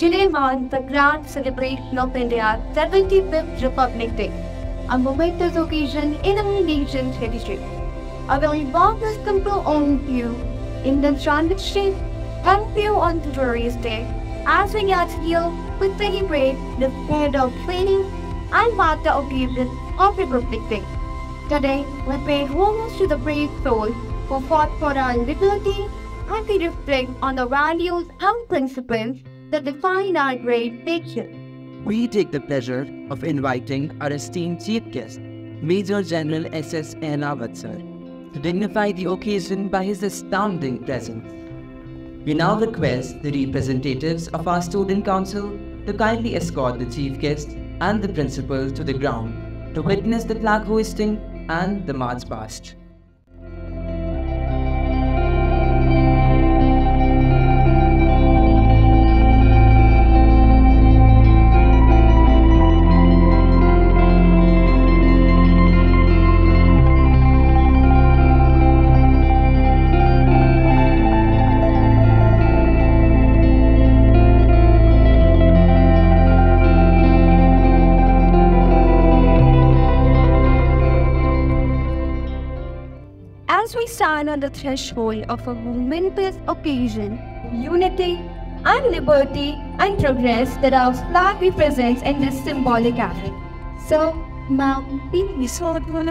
Today marks the grand celebration of India's 75th Republic Day, a momentous occasion in our nation's history. Our evolved temple on view in the transition and view on the glorious day, as we are here to celebrate the spirit of freedom and matter of union of Republic Day. Today, we pay homage to the brave souls who fought for our liberty, and we reflect on the values and principles that define our great nation. We take the pleasure of inviting our esteemed chief guest, Major General S S Ahlawat sir, to dignify the occasion by his astounding presence. We now request the representatives of our student council to kindly escort the chief guest and the principal to the ground to witness the flag hoisting and the march past. As we stand on the threshold of a momentous occasion, unity and liberty and progress that our flag represents in this symbolic act. So, ma'am, please hold on.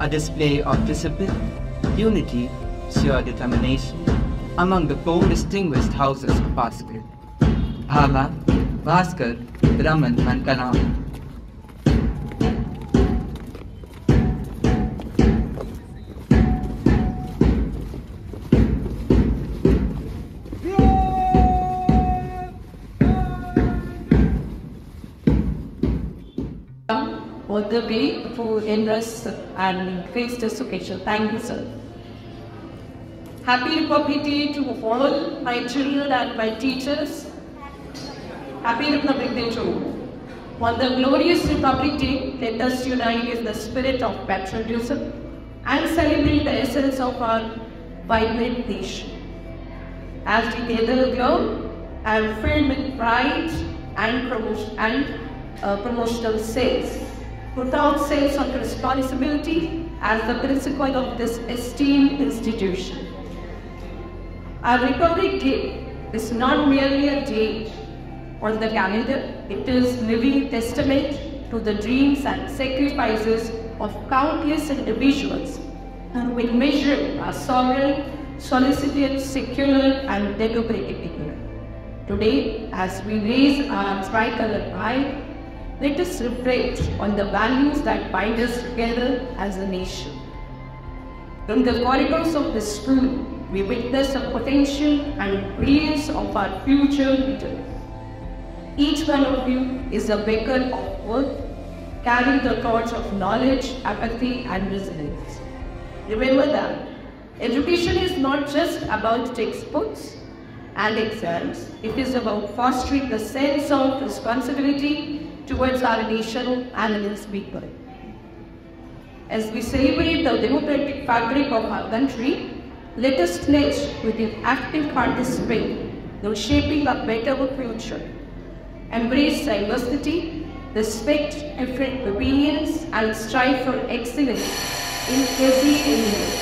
A display of discipline, unity, sheer determination among the four distinguished houses of Pascal: Bhava, Bhaskar, Brahman, Mankanaav. All the way to embrace and face this occasion. Thank you, sir. Happy Republic Day to all my children and my teachers. Happy Republic Day to you. On the glorious Republic Day, let us unite in the spirit of patriotism and celebrate the essence of our vibrant nation. As we gather here, I am filled with pride and promotional sales. Without sales on responsibility as the principle of this esteemed institution. Our Republic Day is not merely a day on the calendar, it is living testament to the dreams and sacrifices of countless individuals who will measure our sovereign, solicited, secular, and deliberative people. Today, as we raise our tricolor pride, let us reflect on the values that bind us together as a nation. In the corridors of the school, we witness the potential and brilliance of our future leaders. Each one of you is a beacon of worth, carrying the torch of knowledge, apathy, and resilience. Remember that education is not just about textbooks and exams. It is about fostering the sense of responsibility towards our nation and its people. As we celebrate the democratic fabric of our country, let us pledge with an active participation in shaping a better future. Embrace diversity, respect different opinions, and strive for excellence in every area.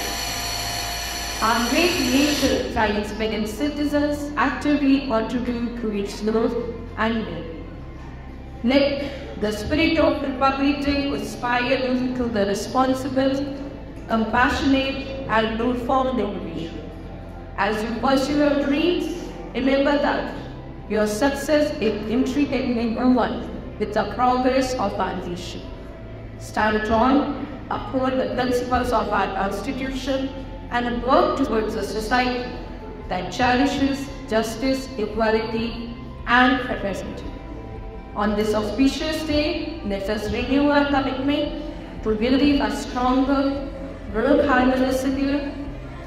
Our great nation thrives when its citizens actively contribute to its growth and well-being. Let the spirit of Republic Day inspire you to the responsible, compassionate, and reformed individual. As you pursue your dreams, remember that your success is intricately intertwined with the progress of our nation. Stand strong, uphold the principles of our Constitution, and work towards a society that cherishes justice, equality, and fraternity. On this auspicious day, let us renew our commitment to building a stronger, work harmoniously.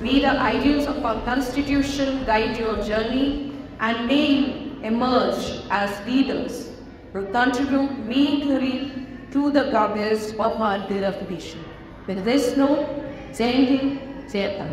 May the ideals of our Constitution guide your journey, and may emerge as leaders who contribute meaningfully to the progress of our beloved nation. With this note, Jai Hind, చేస్తాం.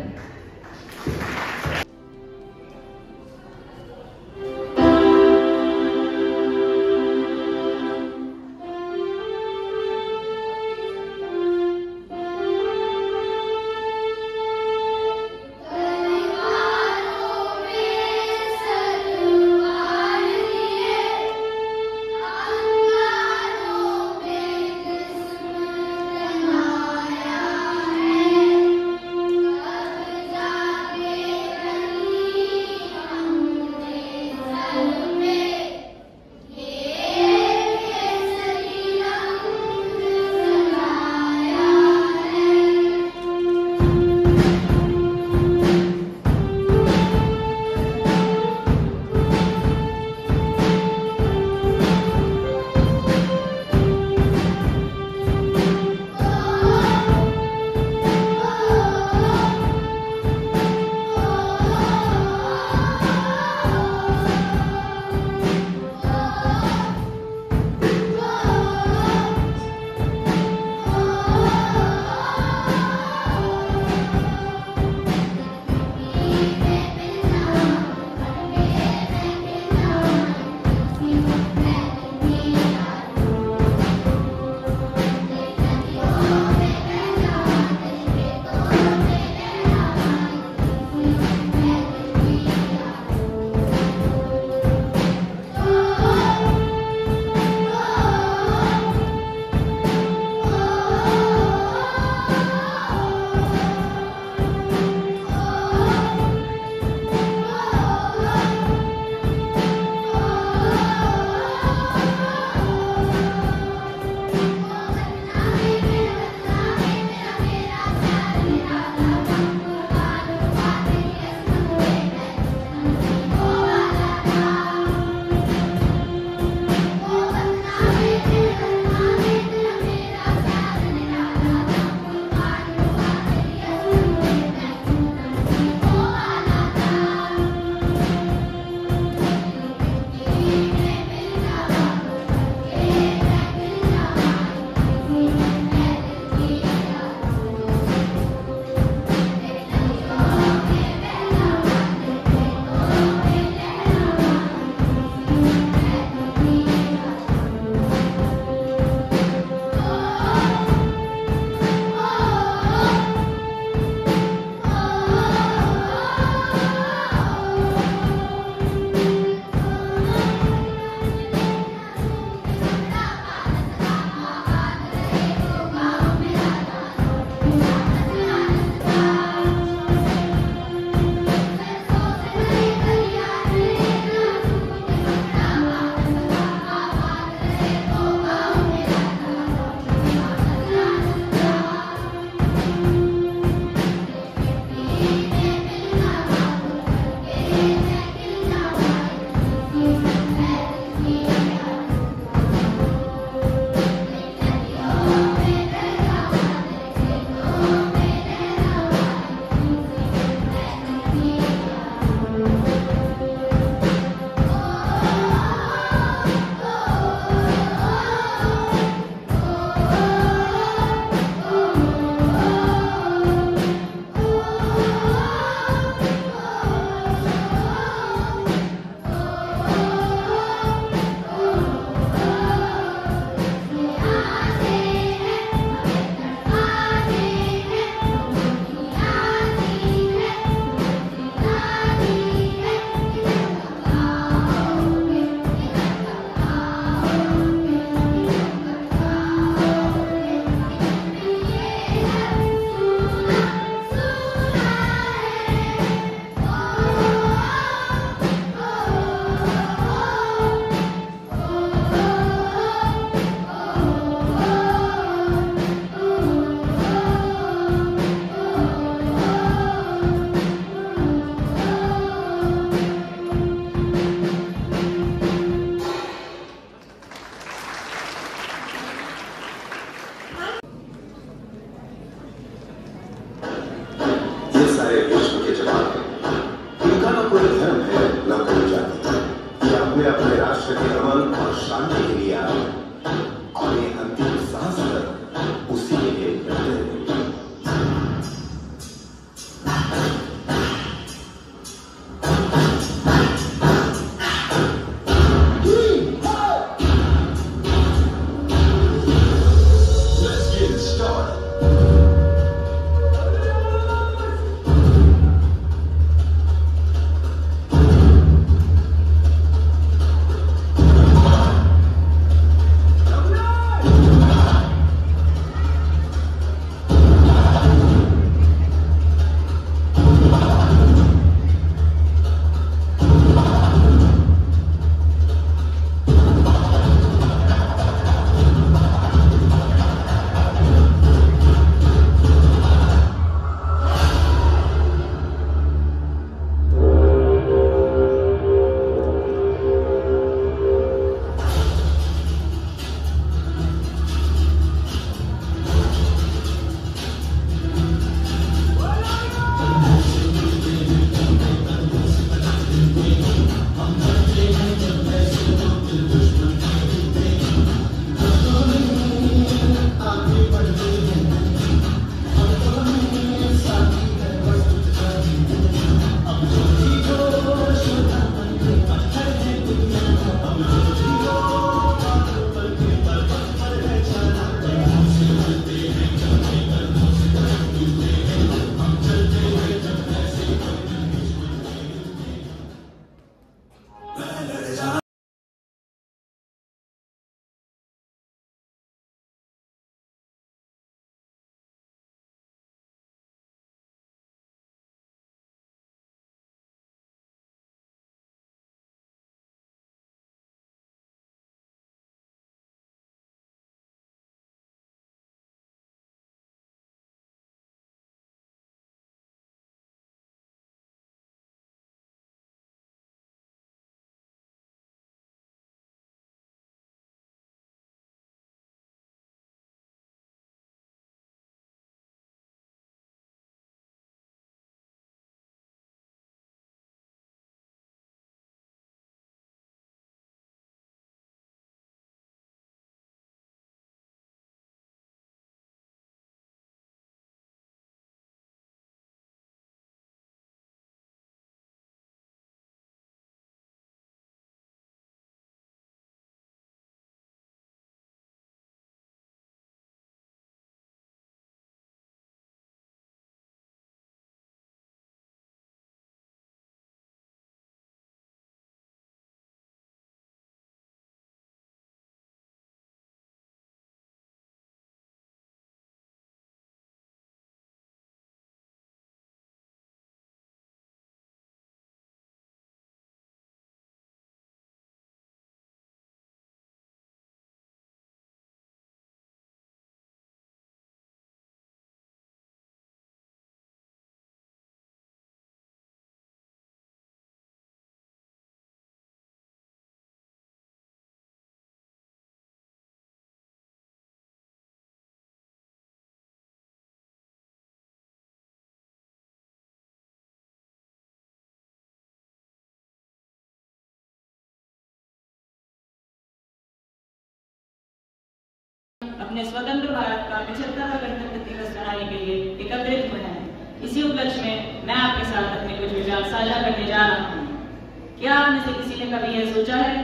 अपने स्वतंत्र भारत का 75वां गणतंत्र दिवस मनाने के लिए एकत्रित हुए हैं। इसी उपलक्ष्य में मैं आपके साथ अपने कुछ विचार साझा करने जा रहा हूँ। क्या आप में से किसी ने कभी यह सोचा है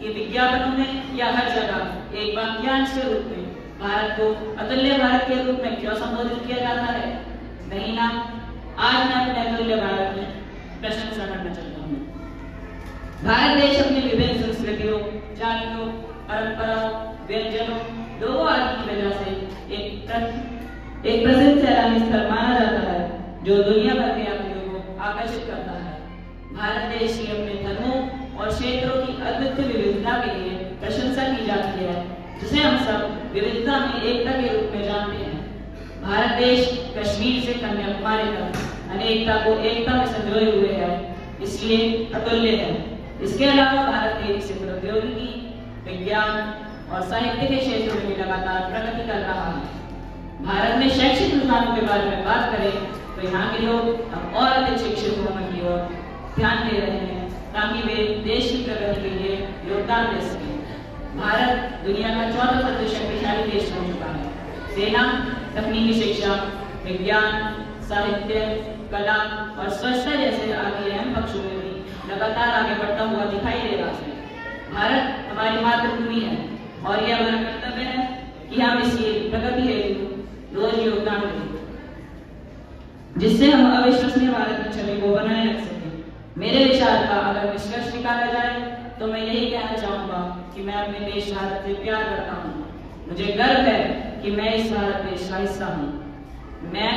कि विज्ञापनों में या हर जगह एक वाक्यांश के रूप में भारत को अतुल्य भारत के रूप में क्यों संबोधित किया जाता है? नहीं ना, आज मैं अपने अतुल्य भारत में प्रशंसा करना चाहता हूँ। भारत देश अपनी विभिन्न संस्कृतियों, जातियों, परंपराओं, व्यंजनों, लोगों आदि की वजह से एक प्रसिद्ध सैलानी स्थल माना जाता है, जो दुनिया भर के यात्रियों को आकर्षित करता है। भारत देश की अपने धर्मों और क्षेत्रों की अद्वितीय विविधता के लिए प्रशंसा की जाती है, जिसे हम सब विविधता में एकता के रूप में जानते हैं। भारत देश कश्मीर से कन्याकुमारी तक अनेकता को एकता में संजोए हुए है, इसलिए अतुल्य है। इसके अलावा भारत देश से प्रौद्योगिकी, विज्ञान और साहित्य के क्षेत्र में भी लगातार प्रगति कर रहा है। भारत में शैक्षिक संस्थानों के बारे में बात करें तो यहाँ के लोग अब और अधिक शिक्षित होने की ओर ध्यान दे रहे हैं, ताकि वे देश की प्रगति के लिए योगदान दे सकें। भारत दुनिया का 14वां शक्तिशाली देश हो चुका है। सेना, तकनीकी शिक्षा, विज्ञान, साहित्य, कला और स्वच्छता जैसे आदि अहम पक्षों में भी लगातार आगे बढ़ता हुआ दिखाई दे रहा है। भारत हमारी मातृभूमि है और यह हमारा कर्तव्य है कि हम इसकी प्रगति हेतु रोज योगदान दें, जिससे हम अविश्वसनीय भारत की छवि को बनाए रख सकें। मेरे विचार का अगर निष्कर्ष निकाला जाए तो मैं यही कहना चाहूँगा कि मैं अपने देश भारत से प्यार करता हूँ। मुझे गर्व है कि मैं इस भारत देश का हिस्सा हूँ। मैं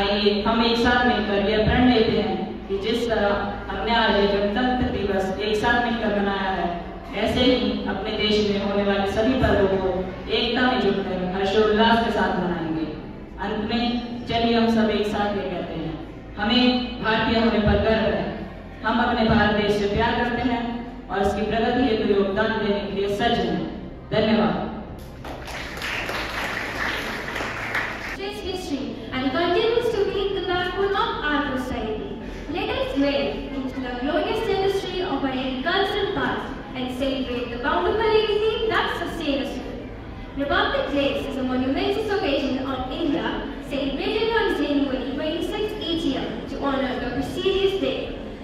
आइए हम एक साथ मिलकर यह प्रण लेते हैं कि जिस तरह हमने आज गणतंत्र दिवस एक साथ मिलकर मनाया है, ऐसे ही अपने देश में होने वाले सभी पर्वों को एकता में जुड़कर हर्षोल्लास के साथ मनाएंगे। अंत में चलिए हम सब एक साथ ये कहते हैं, हमें भारतीय होने पर गर्व है। हम अपने भारत देश से प्यार करते हैं और उसकी प्रगति हेतु योगदान देने के लिए सज्ज हैं। धन्यवाद। And continues to be the backbone of our society. Let us delve into the glorious tapestry of our agricultural past and celebrate the bountiful legacy that sustains us today. Republic Day is a monumental occasion on India, celebrated on January 26 each year to honor the prestigious day.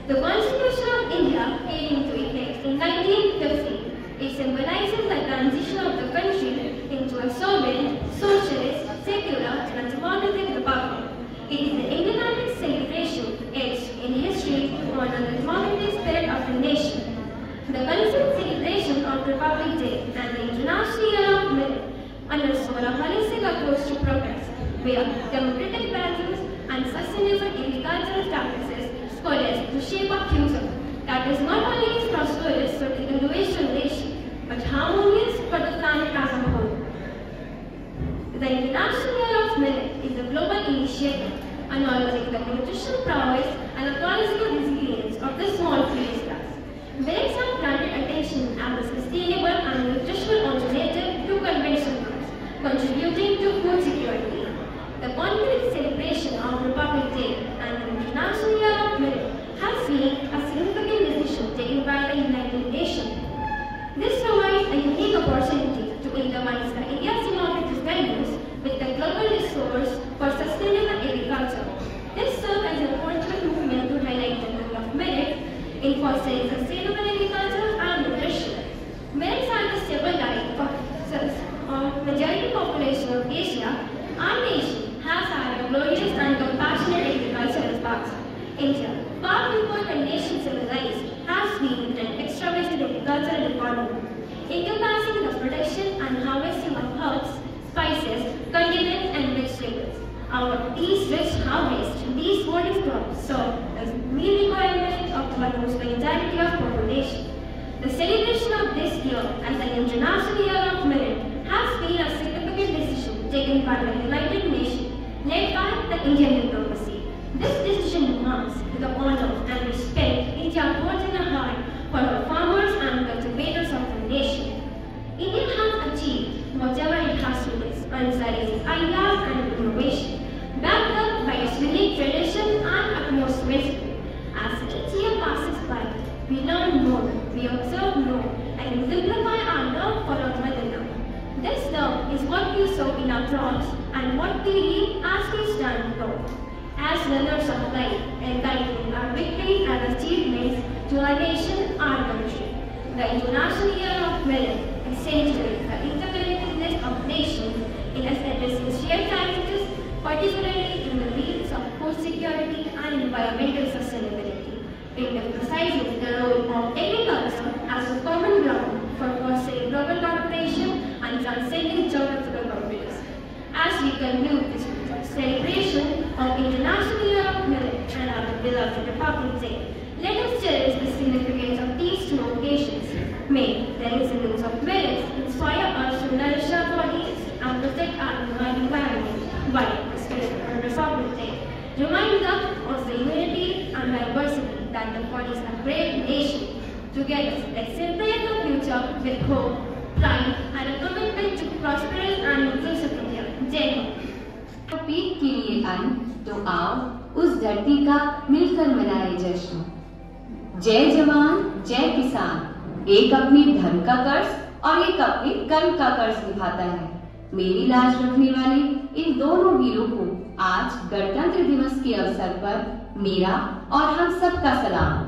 The Constitution of India came into effect in 1950. It symbolizes the transition of the country into a sovereign, socialist, secular and democratic republic. It is an economic celebration etched in history to honor the democratic spirit of the nation. The constant celebration of Republic Day and the international year of merit underscore a holistic approach to progress, where democratic values and sustainable agricultural practices coalesce to shape a future that is not only prosperous for the individual nation, but harmonious for the planet as a whole. The International Year of Millet is a global initiative acknowledging the nutritional prowess and the ecological resilience of the small food class. Millets have granted attention as a sustainable and nutritional alternative to conventional foods, contributing to food security. The concrete celebration of Republic Day and the International Year of Millet has been a significant decision taken by the United Nations. This provides a unique opportunity to internalize the India's democratic values with the global resource for sustainable agriculture. This serves as a cultural movement to highlight the role of millet in fostering sustainable agriculture and nutrition. Millets are the staple diet for majority population of Asia. Our nation has had a glorious and compassionate agricultural past. India, far before the nation civilized, has been an extraverted agricultural economy, encompassing the production and harvesting of herbs, spices, condiments, and vegetables. These rich harvests, these varied crops serve as meal requirements of almost the entirety of population. The celebration of this year as an International Year of Millet has been a significant decision taken by the United Nations, led by the Indian diplomacy. This decision marks the honor and respect India holds in her heart for her farmers and cultivators of the nation. India has achieved whatever it has to do, answering ideas and innovation, backed up by its unique tradition and utmost wisdom. As each year passes by, we learn more, we observe more, and exemplify our love for our mother. This love is what rightly so in our thrones, and what they lead as we stand tall. As runners of life, entitled our victories and achievements to our nation, our country. The International Year of Merit accentuates the interconnectedness of nations in addressing shared challenges, particularly in the fields of food security and environmental sustainability. It emphasizes the role of agriculture as a common ground for fostering global cooperation and transcending geographical boundaries. As we conclude this celebration of International Year of Merit and our beloved Republic Day, let us cherish the significance of these two occasions. May the incidence of merits inspire us to nourish our bodies and protect our divine environment by the spirit of Republic Day, reminding us of the unity and diversity that embodies a great nation. Together, let's celebrate the future with hope, pride, and a commitment to prosperous and inclusive India. जय हिंद। पीठ के लिए आए तो आओ उस धरती का मिलकर मनाए जश्न। जय जवान, जय किसान। एक अपने धर्म का कर्ज और एक अपने कर्म का कर्ज निभाता है। मेरी लाज रखने वाले इन दोनों वीरों को आज गणतंत्र दिवस के अवसर पर मेरा और हम सबका सलाम।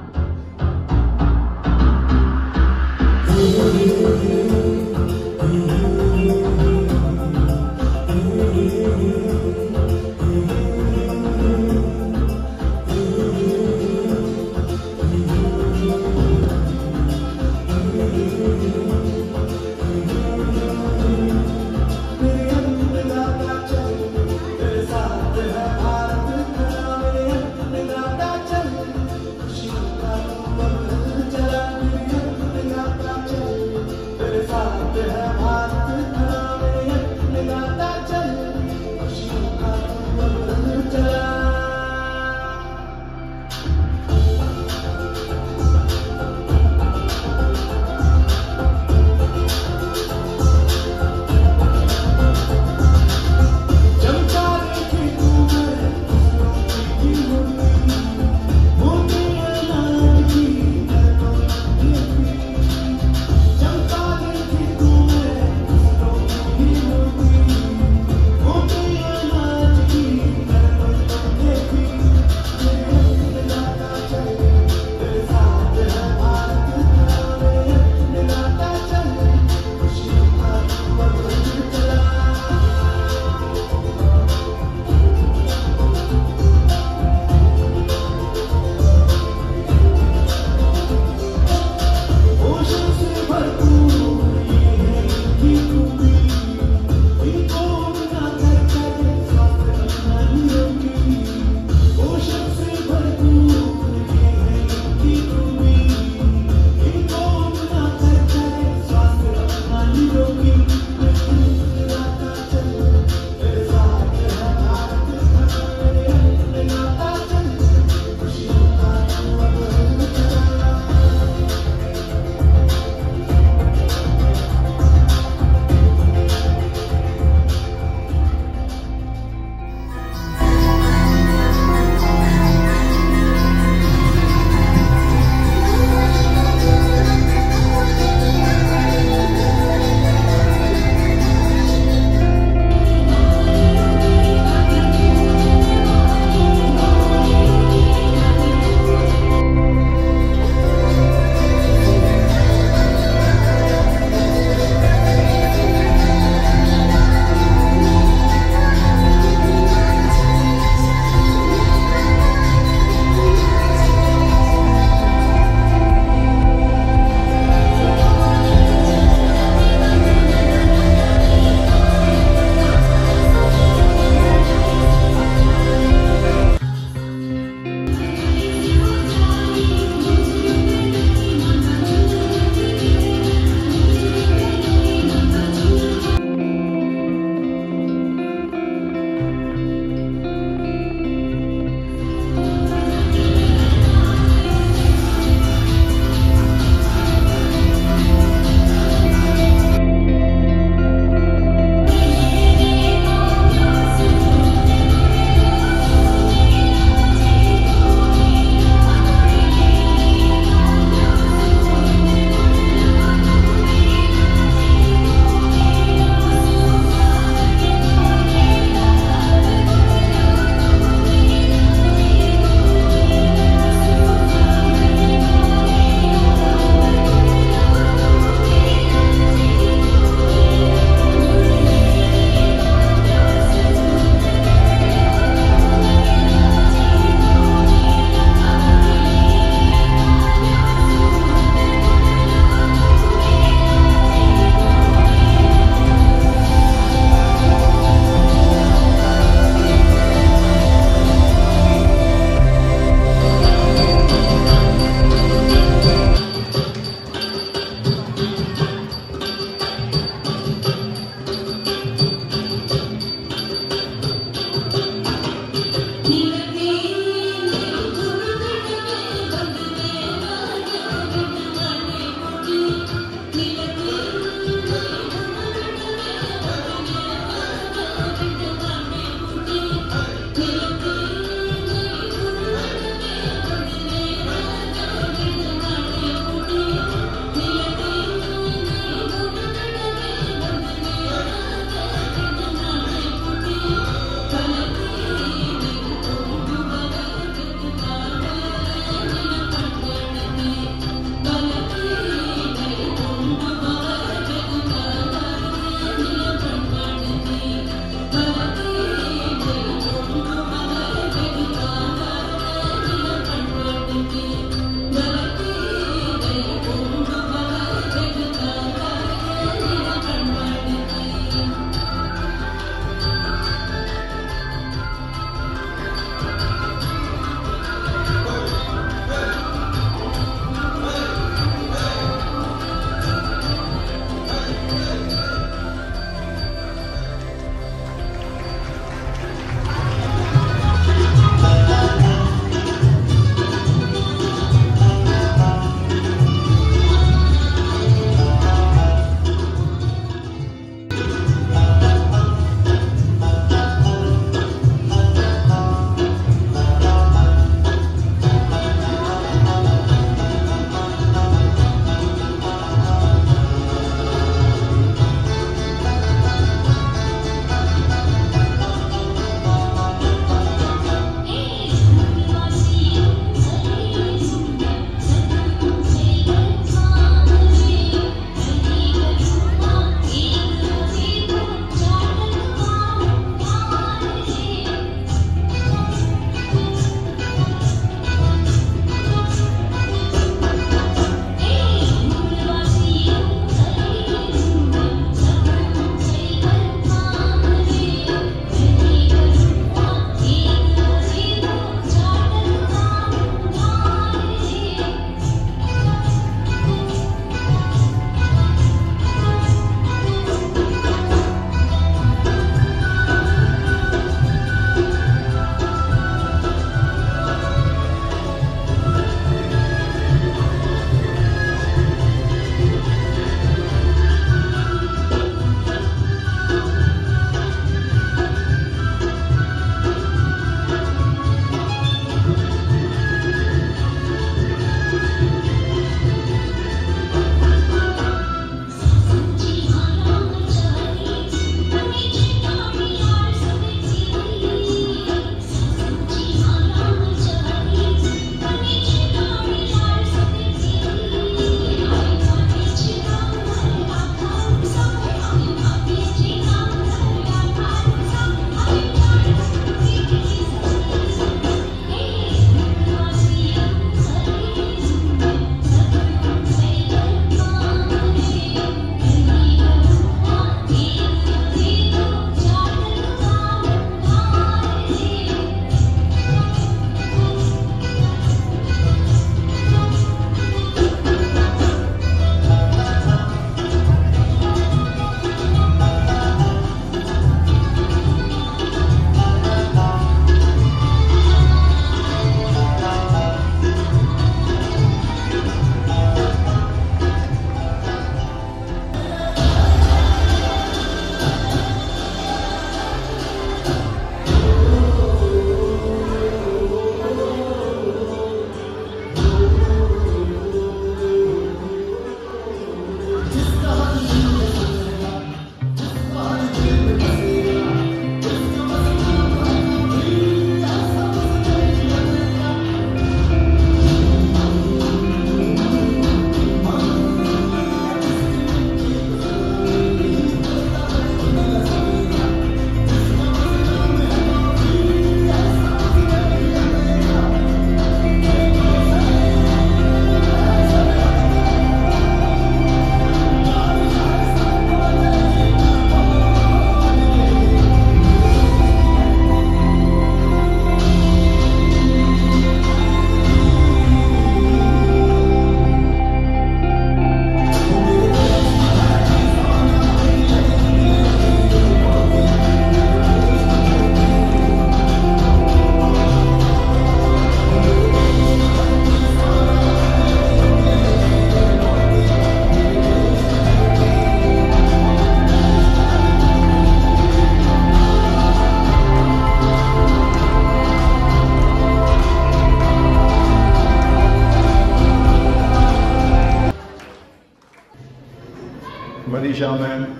Fishermen,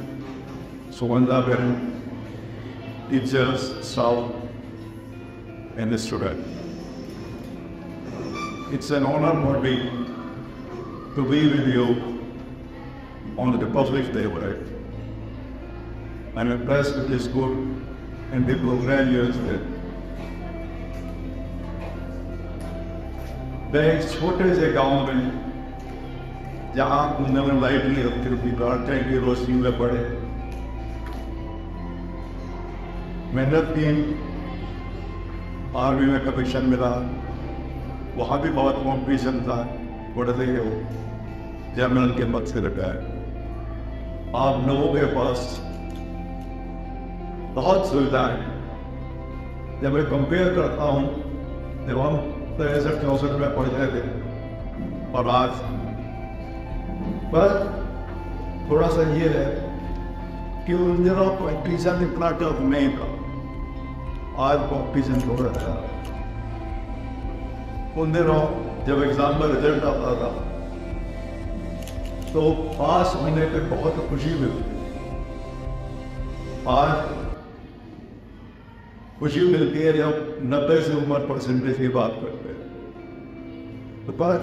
Sugandha parents, teachers, staff and the student. It's an honor for me to be with you on the Republic Day parade. I'm impressed with this school and the program you did. एक छोटे से गांव में जहाँ कुंडे में light नहीं होती थी, लालटेन की रोशनी में पड़े मेहनत की, आर्मी में कमीशन मिला, वहाँ भी बहुत कॉम्पिटिशन था, पढ़ते ही हो जनरल के पद से रिटायर। आप लोगों के पास बहुत सुविधाएं, जब मैं कंपेयर करता हूँ जब हम 63-64 में पढ़ रहे थे और आज, पर थोड़ा सा ये है कि उन दिनों कॉम्पिटिशन इतना टफ नहीं था, आज कॉम्पिटिशन हो रहा है। उन दिनों जब एग्जाम में रिजल्ट आता था तो पास होने पे बहुत खुशी मिलती, आज खुशी मिलती है जब 90% से ऊपर की बात करते हैं। तो पर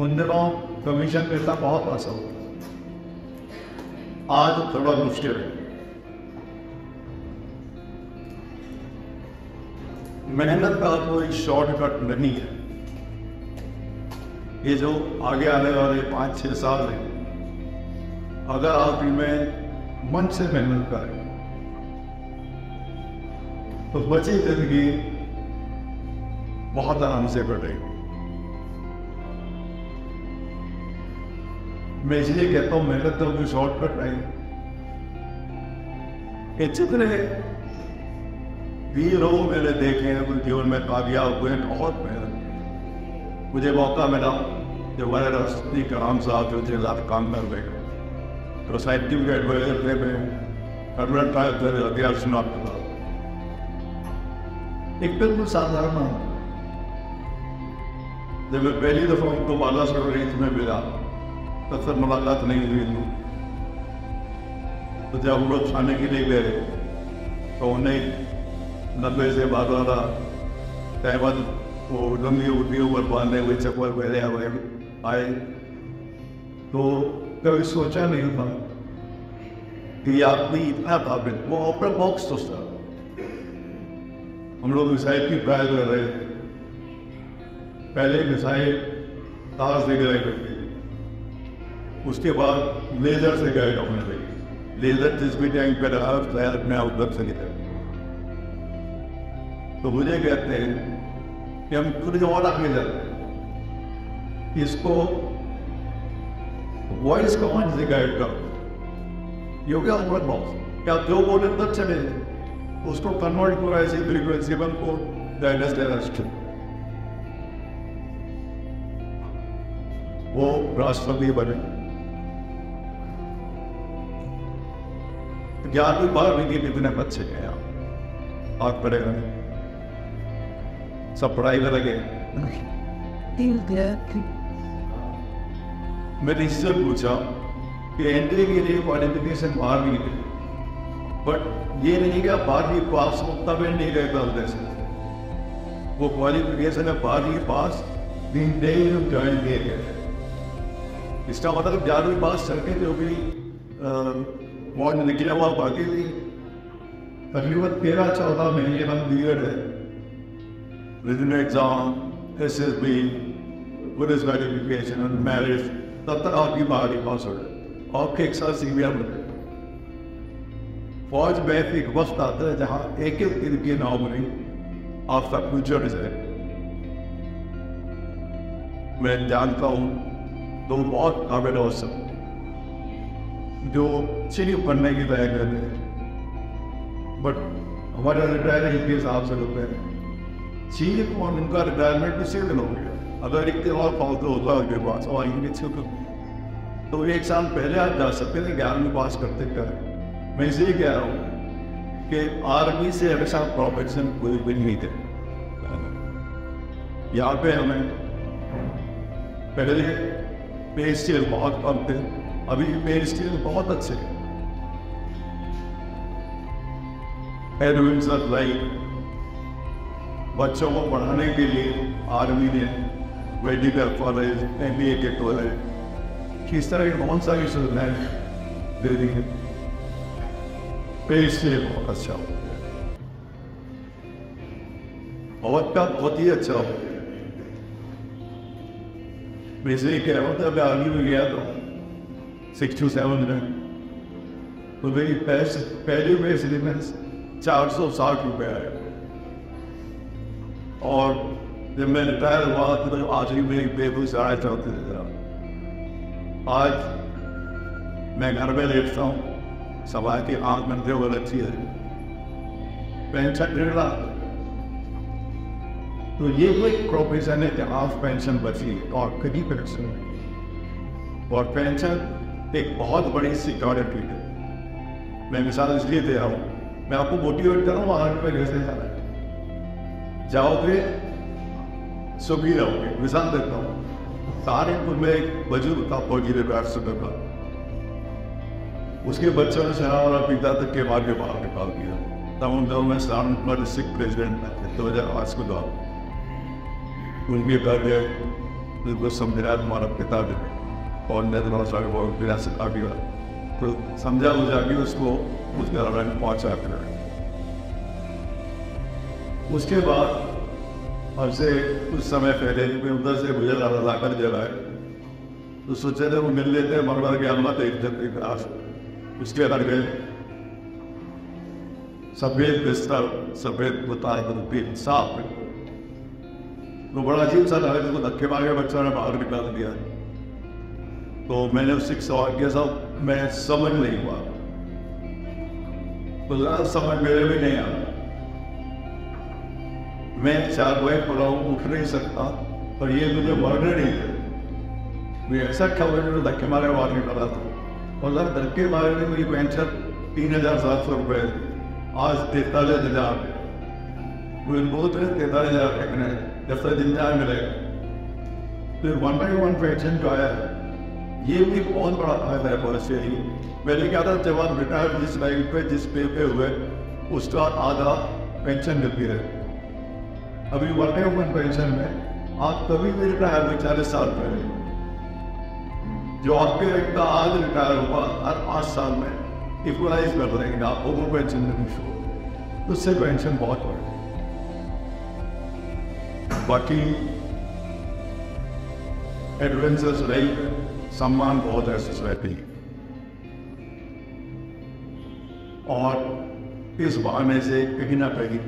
उन दिनों कमीशन मिलना बहुत आसान था, आज थोड़ा मुश्किल है। मेहनत का कोई शॉर्टकट नहीं है। ये जो आगे आने वाले 5-6 साल हैं, अगर आप इनमें मन से मेहनत करें तो बची जिंदगी बहुत आराम से कटेगी। मैं इसलिए कहता हूं मेहनत तो कोई शॉर्टकट नहीं। ये जितने वीर लोग मैंने देखे हैं जीवन में कामयाब हुए, बहुत मेहनत। मुझे मौका मिला जब हमारे राष्ट्रपति कराम साहब जो थे साथ काम कर रहे, तो साहित्य के एडवाइजर थे, एडवर्ट टाइम अभ्यास चुनाव था, एक बिल्कुल साधारण है। जब मैं पहली दफा उनको बालासोर रेंज में मिला तब फिर मुलाकात नहीं हुई, तो जब हम लोग खाने के लिए गए तो उन्हें 90 से 12 तहबंद वो लंबी उठी उम्र बांधे हुए चक्कर पहले आए, तो कभी सोचा नहीं था कि आपने इतना काबिल, वो अपना बॉक्स तो था। हम लोग मिसाइल की ट्रायल कर रहे थे, पहले मिसाइल तार से गिराई करती थी, उसके बाद लेजर से गाइड होने लगी। लेजर जिस भी टैंक पर रहा ट्रायल अपने आउटलट से गिराई। तो मुझे कहते हैं कि हम खुद और आगे जाते, इसको वॉइस कमांड से गाइड करो, योग्य आउटलट बॉक्स क्या जो बोले तब चले, उसको कन्वर्ट करो ऐसी फ्रीक्वेंसी पर को डायनेस डायरेक्शन। वो राष्ट्रपति बने, 11वीं 12वीं के कितने बच्चे हैं आप, आग पड़ेगा सब पढ़ाई में लगे। मैंने इससे पूछा कि एंट्री के लिए क्वालिफिकेशन 12वीं के, बट ये नहीं क्या 12वीं पास होता भी नहीं रहेगा उद्देश्य, वो क्वालिफिकेशन है 12वीं पास दिन डे ज्वाइन किए गए। इसका मतलब 11वीं पास करके जो भी वार्ड निकला हुआ बाकी थी, तकरीबन 13-14 महीने का पीरियड है, regional exam, SSB, police verification, marriage, तब तक आपकी 12वीं पास हो जाए। आपके एक साथ CBI बने, फौज में एक वक्त आता है जहां एक एक दिन की नाव बनी आपका फ्यूचर डिजाइन। मैं जानता हूं तो बहुत काबिल और सब जो चिड़ी बनने की तैयारी करते हैं, बट हमारे रिटायरमेंट के हिसाब से लोग हैं चीनी और उनका रिटायरमेंट किसी दिन हो गया, अगर एक दिन और फालतू होता है उनके पास और इंग्लिश तो 1 साल पहले आप जा सकते थे 11वीं पास करते करें। मैं इसलिए कह रहा हूं कि आर्मी से हमेशा प्रोफेशन कोई भी नहीं थे। यहाँ पे हमें पहले पे बहुत कम थे, अभी मेरे स्किल्स बहुत अच्छे हैं। हेरोइंस आर लाइक बच्चों को पढ़ाने के लिए आर्मी ने मेडिकल कॉलेज MBA के कॉलेज इस तरह की बहुत सारी सुविधाएं दे दी है। पेश से बहुत अच्छा हो गया, अवत्ता बहुत ही अच्छा हो गया। वैसे ही कह रहा था मैं आर्मी में गया था 6 to 7 मिनट, तो मेरी पहली पे सिलेबस 460 रुपये आया और जब मैं रिटायर हुआ तो आज ही मेरी बेबू 450। आज मैं घर में लेटता हूँ, सवाल की 8 घंटे वो लगती है, पेंशन 1.5 लाख। तो ये कोई प्रोफेशन है कि हाफ पेंशन बची और कभी पेंशन, और पेंशन एक बहुत बड़ी सिक्योरिटी है। मैं मिसाल इसलिए दे रहा हूँ, मैं आपको मोटिवेट कर रहा हूँ। 8 रुपये कैसे जाना है, जाओगे सुखी रहोगे। मिसाल देता हूँ, सहारनपुर में एक बुजुर्ग था फौजी रिटायर का, उसके बच्चों ने शराब पीता तक के बाद में बाहर निकाल दिया। तमाम दौर में सहारनपुर डिस्ट्रिक्ट प्रेजिडेंट थे 2008 को दौर, उनके घर गए, उनको समझाया तुम्हारा पिता देते और विरासत आगे तो समझा बुझा के उसको उस घर में पहुँचा कर। उसके बाद हमसे कुछ समय पहले मैं उधर से मुझे लाकर जला है तो सोचे थे वो मिल लेते हैं मरमर के अल्लाह देख। उसके घर गए, सफ़ेद बिस्तर सफ़ेद बताए साफ, तो बड़ा अजीब सा लगा जिसको धक्के मारे बच्चा ने बाहर निकाल दिया। तो मैंने उससे सवाल किया, साहब मैं समझ नहीं हुआ, तो समझ मेरे भी नहीं आया, मैं चारपाई पड़ा हूँ, उठ नहीं सकता और ये मुझे मरने नहीं है। मैं ऐसा क्या हुआ मुझे धक्के मारे बाहर निकाला था, और धक्के मारे ने मेरी पेंशन 3,700 रुपये आज 43,000 मुझे बहुत 43,000 रखने जैसा जिंदा मिलेगा। फिर 1/1 पेंशन जो आया है ये भी बहुत बड़ा फायदा है बहुत से ही। मैंने क्या था जवान रिटायर जिस लाइन पे जिस पे हुए उसका आधा पेंशन मिलती रहे। अभी 1/1 पेंशन में आप कभी भी रिटायर हुए 40 साल पहले जो आपके लगता आज रिटायर हुआ हर 5 साल में इक्वलाइज कर देंगे आपको वो पेंशन मिलनी, उससे पेंशन बहुत बढ़े। बाकी एडवेंचर्स लाइफ सम्मान बहुत है सोसाइटी, और इस बहाने से कहीं ना कहीं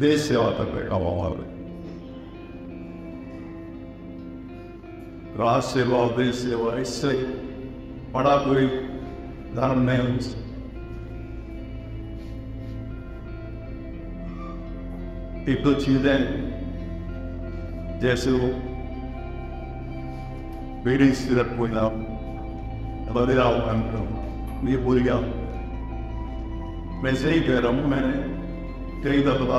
देश सेवा तक का भाव, राष्ट्र सेवा और देश सेवा, इससे बड़ा कोई धर्म नहीं। एक तो चीजें जैसे वो मेरी सिरत को बदला ये भूल गया। मैं सही कह रहा हूँ, मैंने कई दफा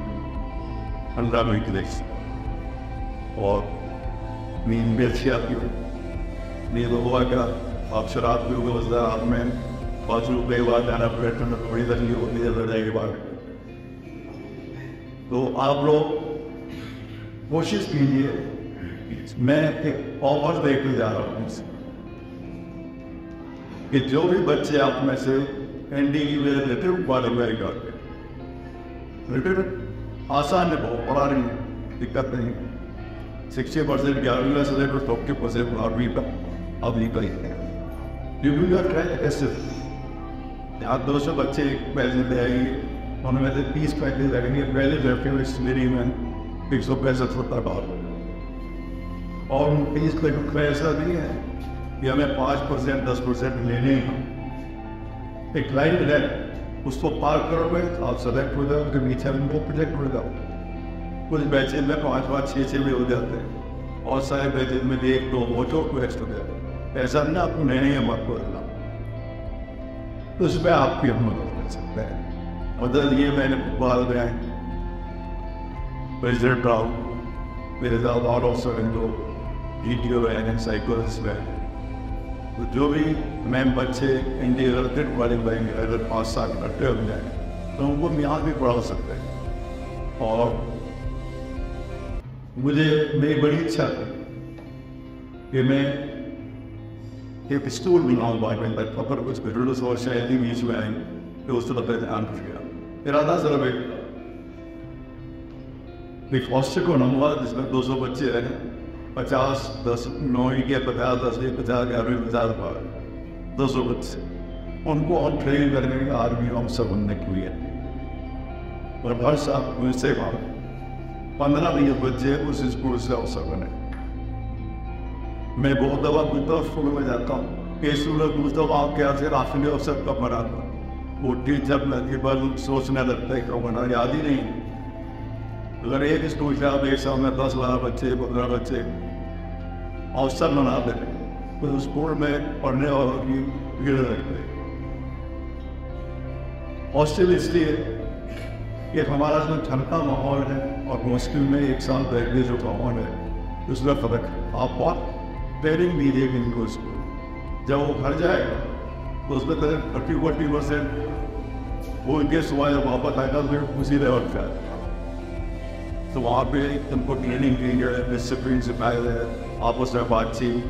अंडा में देखी और नींद भी अच्छी आती हो। नींद हुआ क्या आप शराब पीओगे उस दिन आप में 5 रुपये के बाद जाना पेट में थोड़ी तकलीफ होती है, लड़ाई के बाद। तो आप लोग कोशिश कीजिए, मैं एक ऑफर देखने जा रहा हूँ कि जो भी बच्चे आप में से NDE में लेते हो क्वालिफाई करके, आसान है बहुत, पढ़ा नहीं दिक्कत नहीं, 60% 11वीं से लेकर 50% 12वीं तक अभी का ही है। डिफिकल्ट है ऐसे यहाँ 200 बच्चे पहले ले आएंगे, उनमें से 30 पहले लगेंगे, पहले लेफ्ट मेरी में 165 और 30 नहीं है कि हमें 5% 10% लेने हैं, एक लाइन है उसको पार करोगे तो आप सेलेक्ट हो जाओगे, उनके बीच में प्रोजेक्ट हो जाओ। कुछ बैचेज में 5-5, 6 भी हो जाते हैं और सारे बैचेज में 1-2 हो जो प्रोजेक्ट हो जाए, ऐसा ना आपको नए बात को देना, तो उसमें आपकी हम मदद कर सकते हैं। मदद ये मैंने फुटबॉल में प्रेसिडेंट रहा हूँ, मेरे साथ और अफसर लोग DTO एन साइकोलॉजिस्ट में, तो जो भी मैम बच्चे इंडिविजुअल वाले बनेंगे अगर 5 साल इकट्ठे हो जाए तो उनको हम यहाँ भी पढ़ा सकते हैं। और मुझे मेरी बड़ी इच्छा थी कि मैं एक स्कूल बनाऊँ बार पर कुछ बिल्डर्स और शायद ही बीच में आएंगे तो उस तरह पर ध्यान रख गया। मेरा था जरा एक हॉस्टल को नंबर जिसमें 200 बच्चे हैं, 50, 10, 9, 50, 10, 50, 11, 50, 200 बच्चे, उनको और ट्रेनिंग करने के आर्मी ऑफिसर बनने की हुई है और हर साल मुझसे 15-20 बच्चे उस स्कूल से अवसर बने। मैं बहुत दफा पूछता स्कूल में जाता हूँ, कई स्कूल में पूछता हूँ आप क्या से राफिल अवसर कब बना था, वो टीचर लगे बार सोचने लगता है क्यों बना, याद ही नहीं। अगर एक स्कूल से आप एक साल में 10-12 बच्चे 15 बच्चे अवसर बना दे तो स्कूल में पढ़ने वालों की भीड़ रखते हैं। हॉस्टल इसलिए कि हमारा जो ठंडा माहौल है और मुश्किल में एक साल बैठने जो माहौल है उसमें फर्क है। आप बहुत ट्रेनिंग दीजिए इनको, स्कूल जब वो घर जाएगा तो उसमें 30-40% वो इनके सुबह जब वापस आएगा तो उसी लेवल पे आएगा, तो वहाँ पे तुमको ट्रेनिंग है, डिसिप्लिन सिखाया है, आपस में बातचीत।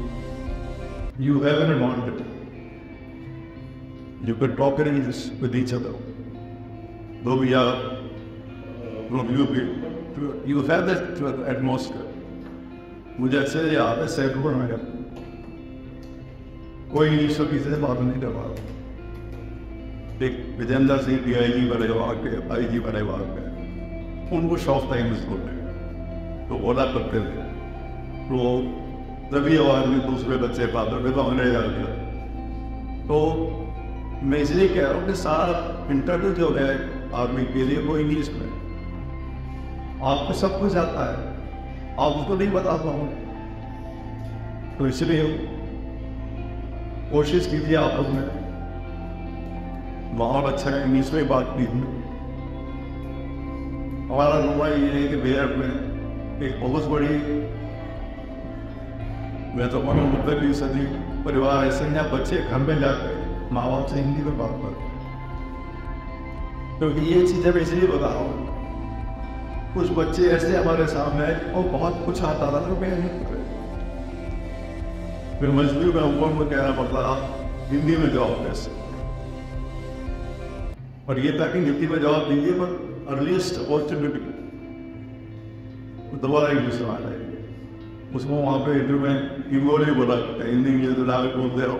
You have an advantage, you can talk in English with each other, though we are from UP, you have that atmosphere. मुझे अच्छे से याद है सैकड़ों में कोई इंग्लिश को किसी से बात नहीं कर पा, एक विजेंद्र सिंह DIG बने वहाँ के, IG बने वहाँ के, उनको शौक था इंग्लिश बोलने, तो बोला करते थे। तो तभी आवाज में दूसरे बच्चे पात्र में तो अंग्रेज आ गया। तो मैं इसलिए कह रहा हूँ कि सारा इंटरव्यू जो है आर्मी के लिए वो इंग्लिश में, आपको सब कुछ आता है, आप उसको नहीं बता पाओगे, तो इसलिए कोशिश कीजिए आपस में माहौल अच्छा है, इंग्लिश में बात कीजिए। हमारा नुमा ये है कि बिहार में एक बहुत बड़ी, मैं तो मुद्दे भी सदी परिवार ऐसे हैं बच्चे घर में जाकर माँ बाप से हिंदी में बात करते हैं, क्योंकि ये चीज़ें मैं इसलिए बता रहा हूँ। कुछ बच्चे ऐसे हमारे सामने हैं और बहुत कुछ आता था तो मैं नहीं कर रहे, फिर मजबूरी में उनको उनको कहना पड़ता आप हिंदी में जवाब कैसे, और ये ताकि हिंदी में जवाब दीजिए पर अर्लीस्ट अपॉर्चुनिटी दोबारा इंग्लिश में आ जाएगी। उसमें वहाँ पे इंटरव्यू में इंगोली बोला हिंदी इंग्लिश तो डाल बोलते रहो,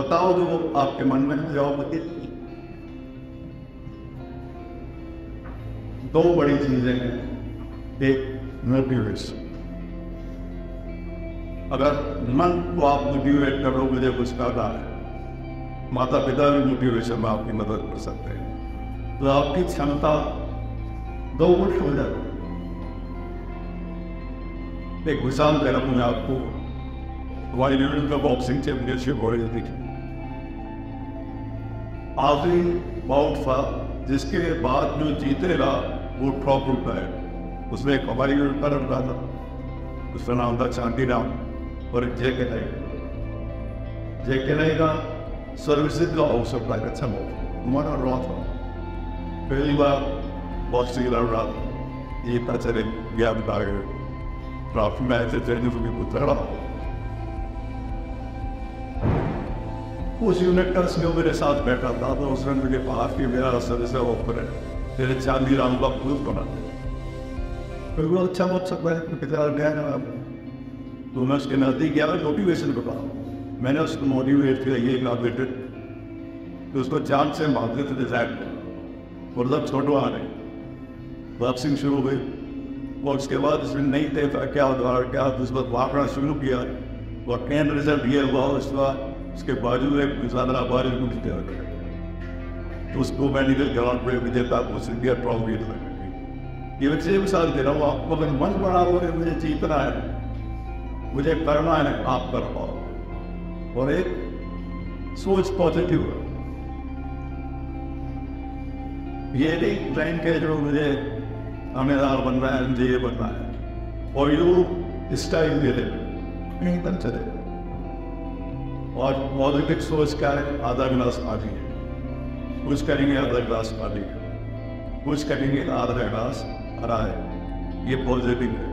बताओ जो आपके मन में जवाब दे। दो बड़ी चीजें हैं, एक मोटिवेशन, अगर मन को आप मोटिवेट करो मुझे कुछ करना है, माता पिता भी मोटिवेशन में आपकी मदद कर सकते हैं, तो आपकी क्षमता 2 गुना हो जाता। एक मिसाल दे रहा हूँ मैं आपको, हमारी यूनियन का बॉक्सिंग चैंपियनशिप हो रही थी, आखिरी बाउट था जिसके बाद जो जीतेगा वो ट्रॉप उठता है। उसमें एक हमारी यूनियन का रन रहा था, उसका नाम था चांदी राम और JK नाई का सर्विसेज का अवसर था, अच्छा मौका हमारा रहा था, पहली बार बॉक्सिंग लड़ रहा था, ये पता चले गया बता गए ट्रॉफी मैच से ट्रेनिंग भी पूछा रहा। उस यूनिट का सीओ मेरे साथ बैठा था तो उसने मुझे कहा कि मेरा सर्विस ऑफर है तेरे चांदी राम का खुद बना, बिल्कुल अच्छा बोल सकता है क्योंकि गया ना तो मैं उसके नजदीक गया और मोटिवेशन बता, मैंने उसको मोटिवेट किया, ये मोटिवेटेड तो उसको जान से मारते थे डिजाइन मतलब छोटो आ रहे। बॉक्सिंग शुरू हो गई, बॉक्स के बाद इसमें नहीं थे क्या उदाहरण क्या, उस वक्त भागना शुरू किया, and result ये हुआ उसका उसके बाजू में किसान आबादी को दिखते हैं तो उसको मैंने इधर ग्राउंड पे भी देता हूँ उसे भी अट्रॉल भी था ये बच्चे भी साथ दे रहा हूँ आप मगर मन बड़ा हो रहा है मुझे जीतना है मुझे करना है आप कर पाओ और एक सोच पॉजिटिव ये एक लाइन के जो मुझे अमेज़ार बन रहा है ये बन रहा है और यू स्टाइल दे रहे नहीं बन चले और पॉजिटिव सोच का आधा गिलास पानी कुछ करेंगे आधा गिलास पानी कुछ करेंगे आधा गिलास हरा है ये पॉजिटिव है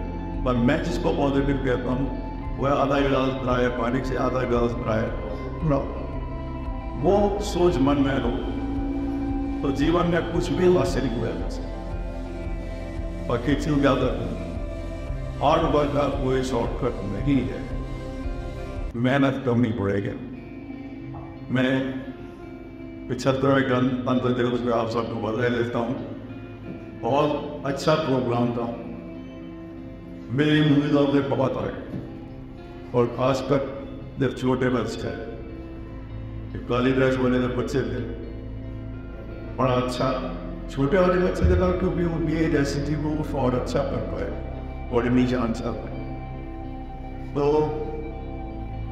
पर मैं जिसको पॉजिटिव कहता हूँ वह आधा गिलास भरा है पानी से आधा गिलास भरा है वो सोच मन में हो तो जीवन में कुछ भी हासिल हुआ बाकी चीज ज्यादा हार्ड वर्क का कोई शॉर्टकट नहीं है मेहनत करनी पड़ेगी। मैं 75वें गणतंत्र दिवस पर आप सबको बधाई देता हूँ। बहुत अच्छा प्रोग्राम था, मेरी उम्मीदों से बहुत आगे और खासकर जब छोटे बच्चे थे काली ड्रेस वाले जब बच्चे थे बड़ा अच्छा छोटे वाले बच्चे थे क्योंकि वो बी जैसी थी वो और अच्छा कर पाए और नहीं जान सकता तो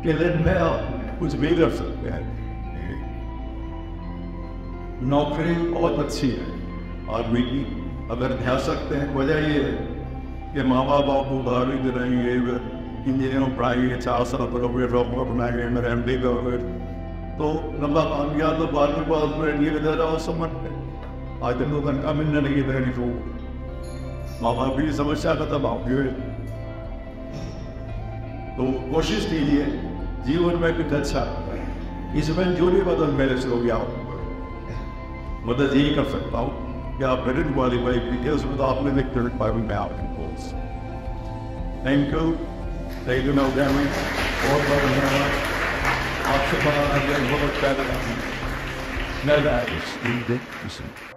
टेलेंट में आप कुछ भी कर सकते हैं। नौकरी बहुत अच्छी है आदमी की अगर ध्यान सकते हैं। वजह ये है कि माँ बाप आपको बाहरी दिलाएंगे इंजीनियर पढ़ाएंगे 4 साल करोगे डॉक्टर बनाएंगे मेरे MD करोगे तो लंबा काम किया तो बाद में बहुत ये वजह और समझ है आज तक तनखा मिलने लगी रहनी को माँ बाप की समस्या खत्म आपकी तो कोशिश कीजिए जीवन में कुछ अच्छा इसमें जो भी बदल मेरे से हो गया मदद यही कर सकता हूँ कि आप क्रेडिट क्वालिफाई कीजिए उसमें तो आपने भी क्रेडिट पाई मैं आपकी बोल्स थैंक यू मैं उद्यामी बहुत बहुत धन्यवाद आपसे बहुत बहुत प्यार